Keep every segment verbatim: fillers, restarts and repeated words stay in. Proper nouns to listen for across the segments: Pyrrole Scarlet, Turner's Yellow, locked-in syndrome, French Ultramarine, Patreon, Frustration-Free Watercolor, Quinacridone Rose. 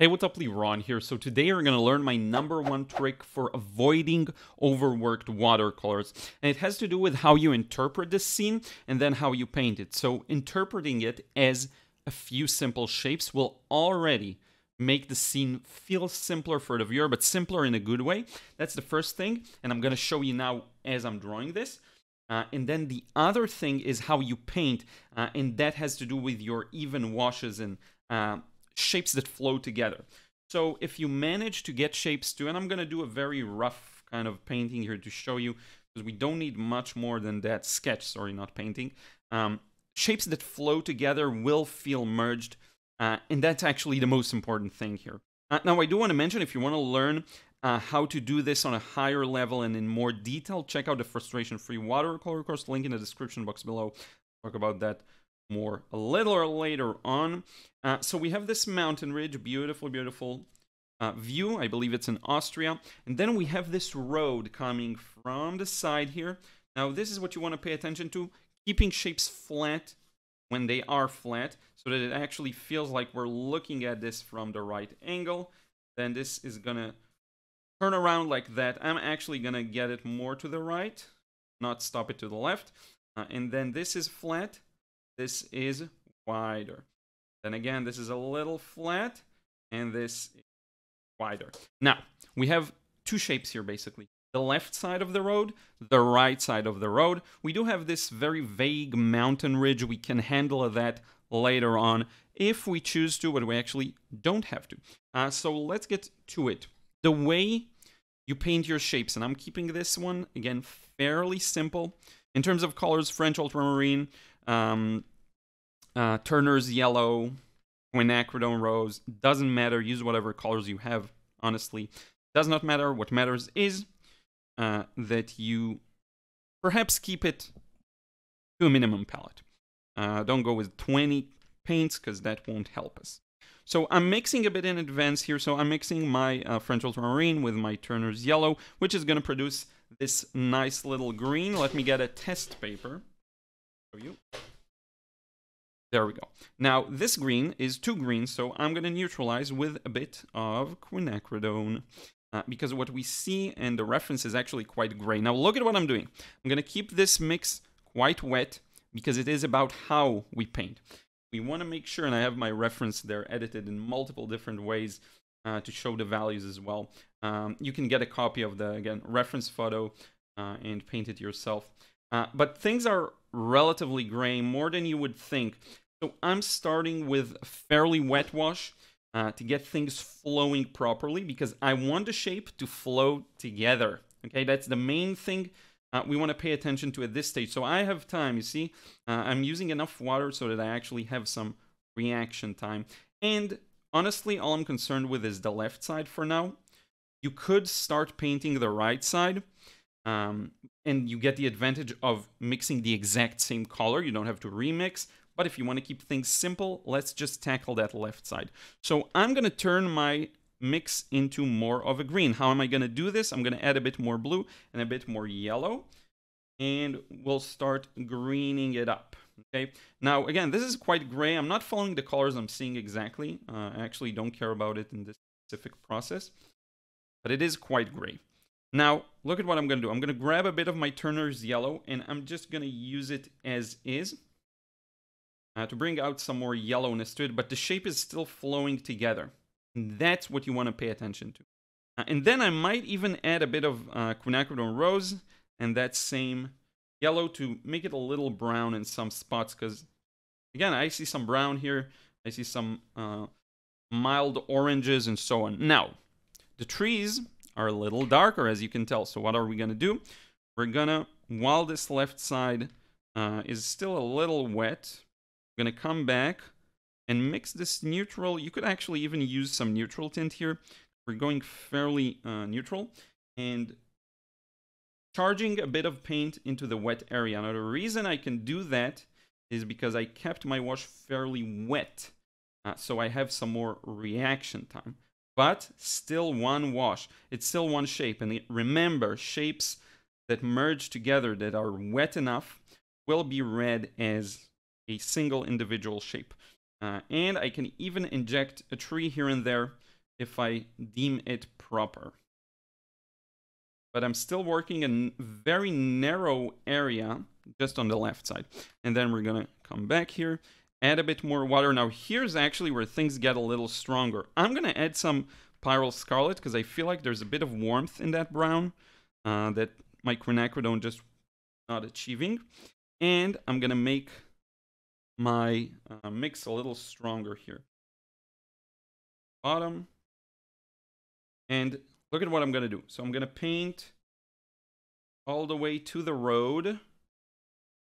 Hey, what's up, Leron here. So today we're going to learn my number one trick for avoiding overworked watercolors. And it has to do with how you interpret the scene and then how you paint it. So interpreting it as a few simple shapes will already make the scene feel simpler for the viewer, but simpler in a good way. That's the first thing. And I'm going to show you now as I'm drawing this. Uh, and then the other thing is how you paint. Uh, and that has to do with your even washes and uh, shapes that flow together. So if you manage to get shapes too, and I'm going to do a very rough kind of painting here to show you, because we don't need much more than that sketch, sorry, not painting. Um, shapes that flow together will feel merged, uh, and that's actually the most important thing here. Uh, now, I do want to mention, if you want to learn uh, how to do this on a higher level and in more detail, check out the Frustration-Free Watercolor course, link in the description box below. Talk about that more a little or later on. Uh, so we have this mountain ridge, beautiful, beautiful uh, view. I believe it's in Austria. And then we have this road coming from the side here. Now, this is what you want to pay attention to, keeping shapes flat when they are flat, so that it actually feels like we're looking at this from the right angle. Then this is going to turn around like that. I'm actually going to get it more to the right, not stop it to the left. Uh, and then this is flat. This is wider. Then again, this is a little flat, and this is wider. Now, we have two shapes here, basically. The left side of the road, the right side of the road. We do have this very vague mountain ridge. We can handle that later on if we choose to, but we actually don't have to. Uh, so let's get to it. The way you paint your shapes, and I'm keeping this one, again, fairly simple. In terms of colors, French Ultramarine, um, uh, Turner's Yellow, Quinacridone Rose, doesn't matter. Use whatever colors you have, honestly. Does not matter. What matters is uh, that you perhaps keep it to a minimum palette. Uh, don't go with twenty paints, because that won't help us. So I'm mixing a bit in advance here. So I'm mixing my uh, French Ultramarine with my Turner's Yellow, which is going to produce this nice little green. Let me get a test paper for you. There we go. Now, this green is too green, so I'm going to neutralize with a bit of quinacridone, uh, because what we see and the reference is actually quite gray. Now, look at what I'm doing. I'm going to keep this mix quite wet, because it is about how we paint. We want to make sure, and I have my reference there edited in multiple different ways uh, to show the values as well. Um, you can get a copy of the, again, reference photo uh, and paint it yourself. Uh, but things are relatively gray, more than you would think. So I'm starting with a fairly wet wash uh, to get things flowing properly, because I want the shape to flow together. Okay, that's the main thing uh, we want to pay attention to at this stage. So I have time, you see. Uh, I'm using enough water so that I actually have some reaction time. And honestly, all I'm concerned with is the left side for now. You could start painting the right side, um, and you get the advantage of mixing the exact same color. You don't have to remix, but if you want to keep things simple, let's just tackle that left side. So I'm going to turn my mix into more of a green. How am I going to do this? I'm going to add a bit more blue and a bit more yellow, and we'll start greening it up. Okay. Now, again, this is quite gray. I'm not following the colors I'm seeing exactly. Uh, I actually don't care about it in this specific process. But it is quite gray. Now, look at what I'm going to do. I'm going to grab a bit of my Turner's Yellow, and I'm just going to use it as is uh, to bring out some more yellowness to it, but the shape is still flowing together. And that's what you want to pay attention to. Uh, and then I might even add a bit of uh, Quinacridone Rose and that same yellow to make it a little brown in some spots, because, again, I see some brown here. I see some uh, mild oranges and so on. Now, the trees are a little darker, as you can tell. So what are we going to do? We're going to, while this left side uh, is still a little wet, we're going to come back and mix this neutral. You could actually even use some neutral tint here. We're going fairly uh, neutral and charging a bit of paint into the wet area. Now, the reason I can do that is because I kept my wash fairly wet. Uh, so I have some more reaction time. But still one wash. It's still one shape. And remember, shapes that merge together that are wet enough will be read as a single individual shape. Uh, and I can even inject a tree here and there if I deem it proper. But I'm still working a very narrow area just on the left side. And then we're going to come back here, add a bit more water. Now here's actually where things get a little stronger. I'm going to add some Pyrrole Scarlet because I feel like there's a bit of warmth in that brown uh, that my quinacridone just not achieving. And I'm going to make my uh, mix a little stronger here. Bottom. And look at what I'm going to do. So I'm going to paint all the way to the road.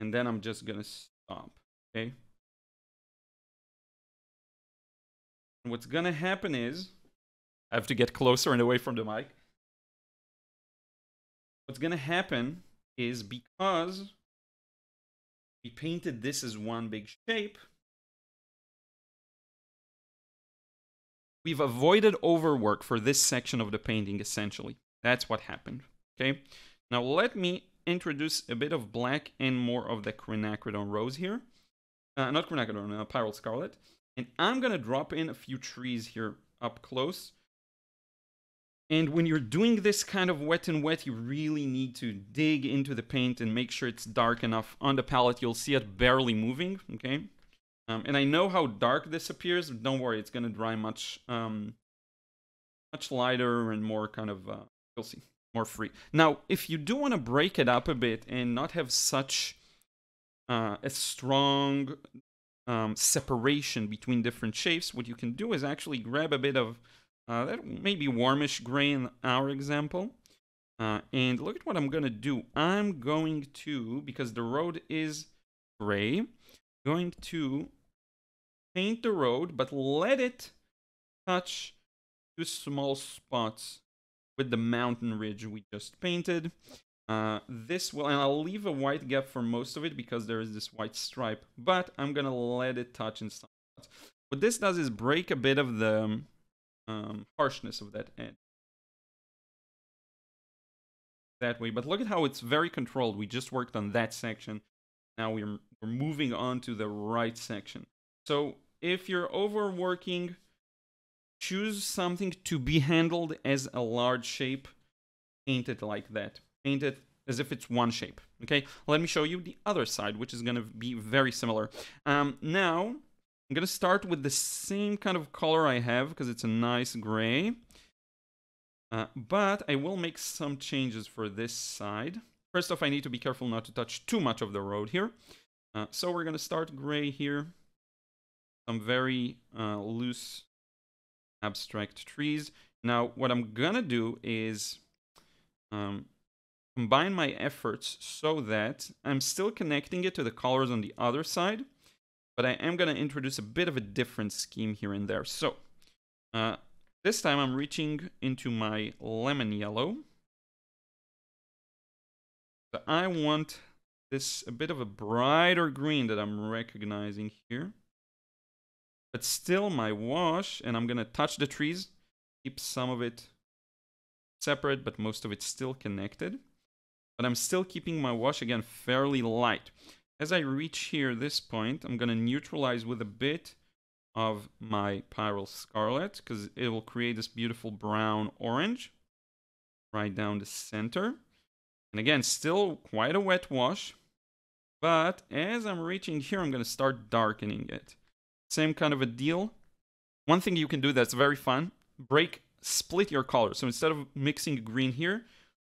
And then I'm just going to stop. Okay. And what's going to happen is, I have to get closer and away from the mic. What's going to happen is, because we painted this as one big shape, we've avoided overwork for this section of the painting, essentially. That's what happened, okay? Now let me introduce a bit of black and more of the Quinacridone Rose here. Uh, not Quinacridone, uh, Pyrrole Scarlet. And I'm going to drop in a few trees here up close. And when you're doing this kind of wet and wet, you really need to dig into the paint and make sure it's dark enough. On the palette, you'll see it barely moving, okay? Um, and I know how dark this appears. But don't worry, it's going to dry much, um, much lighter and more kind of, uh, you'll see, more free. Now, if you do want to break it up a bit and not have such uh, a strong um, separation between different shapes, what you can do is actually grab a bit of uh, that maybe warmish gray in our example. Uh, and look at what I'm going to do. I'm going to, because the road is gray, going to paint the road, but let it touch two small spots with the mountain ridge we just painted. Uh, this will, and I'll leave a white gap for most of it because there is this white stripe, but I'm gonna let it touch in some spots. What this does is break a bit of the um, harshness of that edge. That way, but look at how it's very controlled. We just worked on that section. Now we're, we're moving on to the right section. So if you're overworking, choose something to be handled as a large shape. Paint it like that. Paint it as if it's one shape, okay? Let me show you the other side, which is gonna be very similar. Um, now, I'm gonna start with the same kind of color I have, because it's a nice gray. Uh, but I will make some changes for this side. First off, I need to be careful not to touch too much of the road here. Uh, so we're going to start gray here. Some very uh, loose abstract trees. Now, what I'm going to do is um, combine my efforts so that I'm still connecting it to the colors on the other side, but I am going to introduce a bit of a different scheme here and there. So uh, this time I'm reaching into my lemon yellow. So I want this a bit of a brighter green that I'm recognizing here. But still my wash, and I'm going to touch the trees, keep some of it separate, but most of it still connected. But I'm still keeping my wash, again, fairly light. As I reach here, this point, I'm going to neutralize with a bit of my Pyrrole Scarlet, because it will create this beautiful brown orange right down the center. And again, still quite a wet wash, but as I'm reaching here, I'm going to start darkening it. Same kind of a deal. One thing you can do that's very fun, break, split your color. So instead of mixing green here,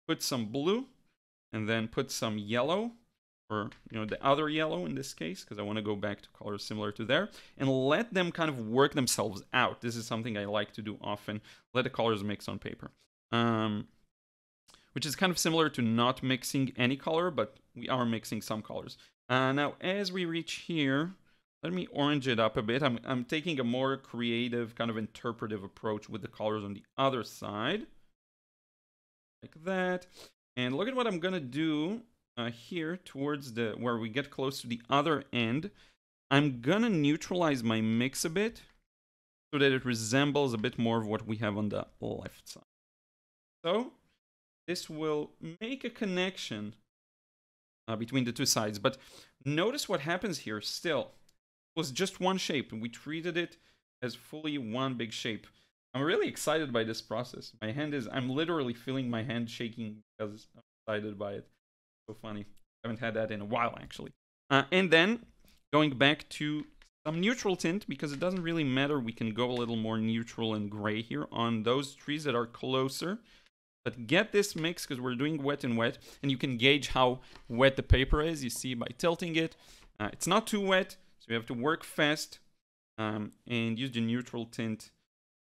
put some blue and then put some yellow, or you know, the other yellow in this case, because I want to go back to colors similar to there, and let them kind of work themselves out. This is something I like to do often. Let the colors mix on paper. Um, which is kind of similar to not mixing any color, but we are mixing some colors. Uh, now, as we reach here, let me orange it up a bit. I'm, I'm taking a more creative, kind of interpretive approach with the colors on the other side. Like that. And look at what I'm gonna do uh, here towards the, where we get close to the other end. I'm gonna neutralize my mix a bit so that it resembles a bit more of what we have on the left side. So, this will make a connection uh, between the two sides. But notice what happens here still. It was just one shape, and we treated it as fully one big shape. I'm really excited by this process. My hand is, I'm literally feeling my hand shaking because I'm excited by it. So funny. I haven't had that in a while, actually. Uh, and then going back to some neutral tint, because it doesn't really matter. We can go a little more neutral and gray here on those trees that are closer. But get this mix, because we're doing wet and wet, and you can gauge how wet the paper is. You see by tilting it. Uh, it's not too wet, so you have to work fast um, and use the neutral tint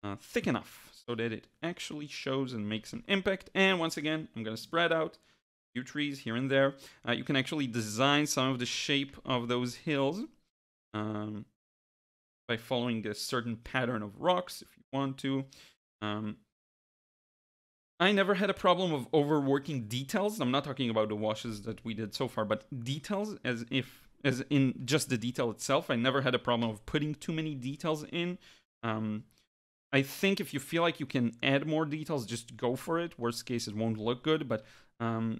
uh, thick enough so that it actually shows and makes an impact. And once again, I'm going to spread out a few trees here and there. Uh, you can actually design some of the shape of those hills um, by following a certain pattern of rocks if you want to. Um, I never had a problem of overworking details. I'm not talking about the washes that we did so far, but details as if, as in just the detail itself. I never had a problem of putting too many details in. Um, I think if you feel like you can add more details, just go for it. Worst case, it won't look good. But um,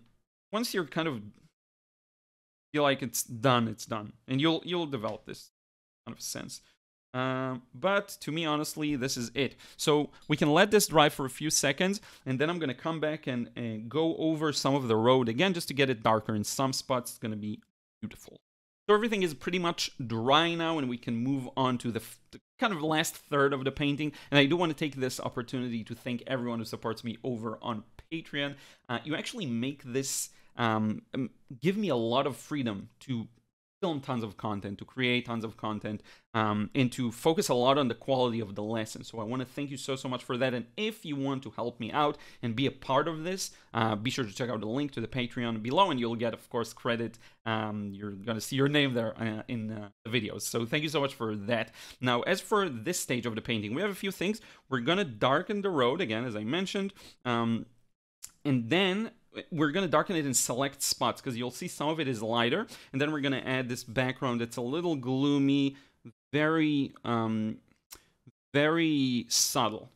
once you're kind of feel like it's done, it's done. And you'll, you'll develop this kind of sense. Um, but to me, honestly, this is it. So we can let this dry for a few seconds, and then I'm going to come back and, and go over some of the road again, just to get it darker. In some spots, it's going to be beautiful. So everything is pretty much dry now, and we can move on to the, the kind of last third of the painting. And I do want to take this opportunity to thank everyone who supports me over on Patreon. Uh, you actually make this, um, give me a lot of freedom to film tons of content, to create tons of content, um, and to focus a lot on the quality of the lesson. So I want to thank you so, so much for that. And if you want to help me out and be a part of this, uh, be sure to check out the link to the Patreon below, and you'll get, of course, credit. Um, you're going to see your name there uh, in uh, the videos. So thank you so much for that. Now, as for this stage of the painting, we have a few things. We're going to darken the road, again, as I mentioned, um, and then we're going to darken it in select spots, because you'll see some of it is lighter. And then we're going to add this background that's a little gloomy, very, um, very subtle,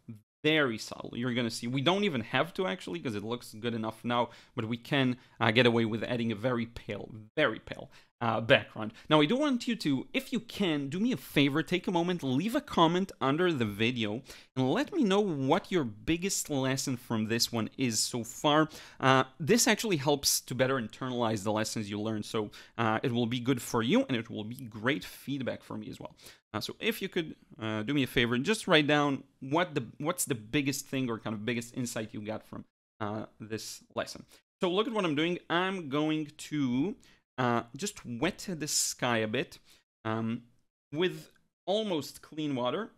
very subtle. You're going to see, we don't even have to actually, because it looks good enough now, but we can uh, get away with adding a very pale, very pale uh, background. Now, I do want you to, if you can, do me a favor, take a moment, leave a comment under the video, and let me know what your biggest lesson from this one is so far. Uh, this actually helps to better internalize the lessons you learn, so uh, it will be good for you, and it will be great feedback for me as well. Uh, so if you could uh, do me a favor, just write down what the what's the biggest thing or kind of biggest insight you got from uh, this lesson. So look at what I'm doing. I'm going to uh, just wet the sky a bit um, with almost clean water.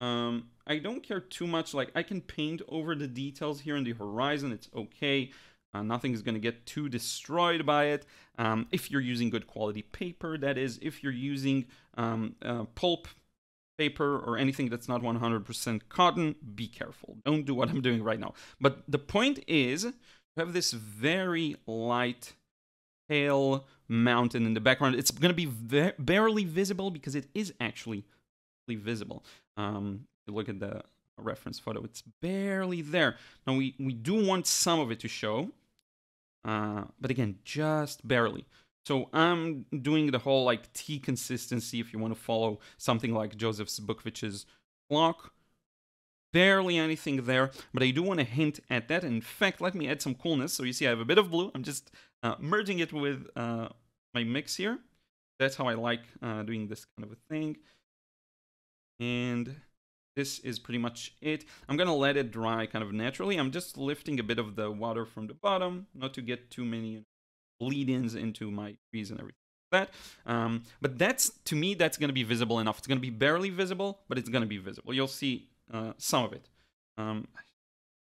Um, I don't care too much. Like, I can paint over the details here in the horizon. It's okay. Uh, nothing is going to get too destroyed by it. Um, if you're using good quality paper, that is, if you're using um, uh, pulp paper or anything that's not one hundred percent cotton, be careful. Don't do what I'm doing right now. But the point is, you have this very light, pale mountain in the background. It's going to be ve barely visible, because it is actually visible. Um, if you look at the a reference photo, it's barely there. Now, we, we do want some of it to show, uh, but again, just barely. So I'm doing the whole like T consistency, if you want to follow something like Joseph Zbukvich's clock. Barely anything there, but I do want to hint at that. In fact, let me add some coolness. So you see I have a bit of blue. I'm just uh, merging it with uh, my mix here. That's how I like uh, doing this kind of a thing. And this is pretty much it. I'm going to let it dry kind of naturally. I'm just lifting a bit of the water from the bottom, not to get too many bleed-ins into my trees and everything like that. Um, but that's, to me, that's going to be visible enough. It's going to be barely visible, but it's going to be visible. You'll see uh, some of it. Um, a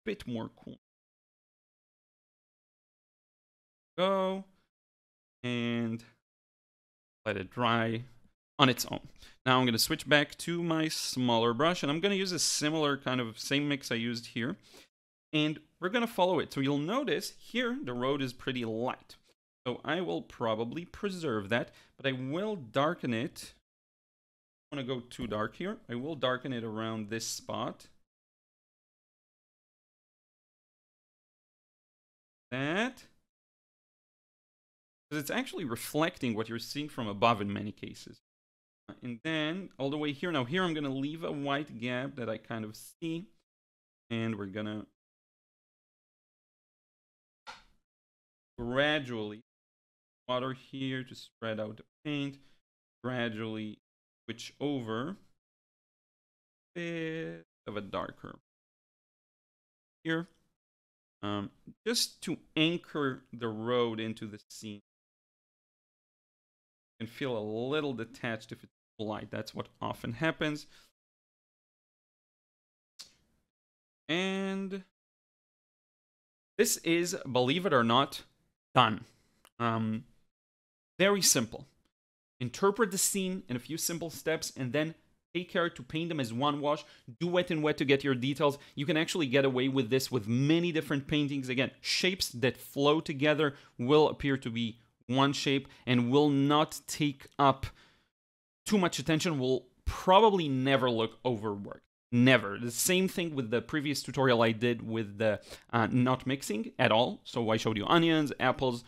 bit more cool. Go. And let it dry on its own. Now I'm going to switch back to my smaller brush, and I'm going to use a similar kind of same mix I used here, and we're going to follow it. So you'll notice here the road is pretty light, so I will probably preserve that, but I will darken it. I don't want to go too dark here. I will darken it around this spot. That. Because it's actually reflecting what you're seeing from above in many cases. And then all the way here. Now here I'm going to leave a white gap that I kind of see. and we're gonna gradually water here to spread out the paint, gradually switch over a bit of a darker here, um, just to anchor the road into the scene. You can feel a little detached if it's light. That's what often happens. And this is, believe it or not, done. Um, very simple. Interpret the scene in a few simple steps, and then take care to paint them as one wash. Do wet and wet to get your details. You can actually get away with this with many different paintings. Again, shapes that flow together will appear to be one shape and will not take up too much attention, will probably never look overworked. Never. The same thing with the previous tutorial I did with the uh, not mixing at all. So I showed you onions, apples.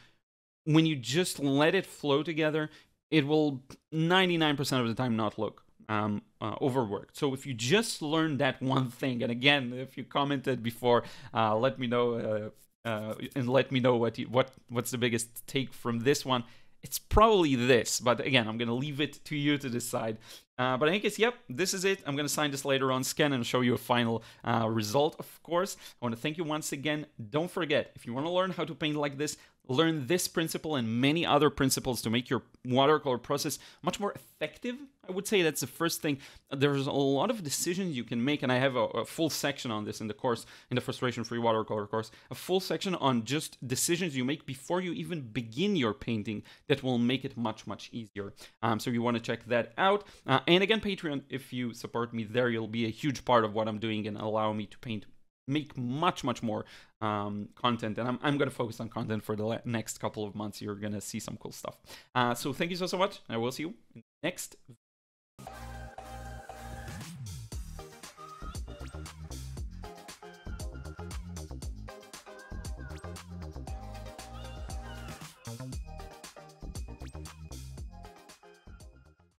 When you just let it flow together, it will ninety-nine percent of the time not look um, uh, overworked. So if you just learn that one thing, and again, if you commented before, uh, let me know uh, uh, and let me know what you, what what's the biggest take from this one. It's probably this, but again, I'm going to leave it to you to decide. Uh, but in any case, yep, this is it. I'm going to sign this later on, scan, and show you a final uh, result, of course. I want to thank you once again. Don't forget, if you want to learn how to paint like this, learn this principle and many other principles to make your watercolor process much more effective. I would say that's the first thing. There's a lot of decisions you can make, and I have a, a full section on this in the course, in the Frustration-Free Watercolor course, a full section on just decisions you make before you even begin your painting that will make it much, much easier. Um, so you want to check that out. Uh, and again, Patreon, if you support me there, you'll be a huge part of what I'm doing and allow me to paint make much, much more um, content. And I'm, I'm going to focus on content for the next couple of months. You're going to see some cool stuff. Uh, so thank you so, so much. I will see you in the next video.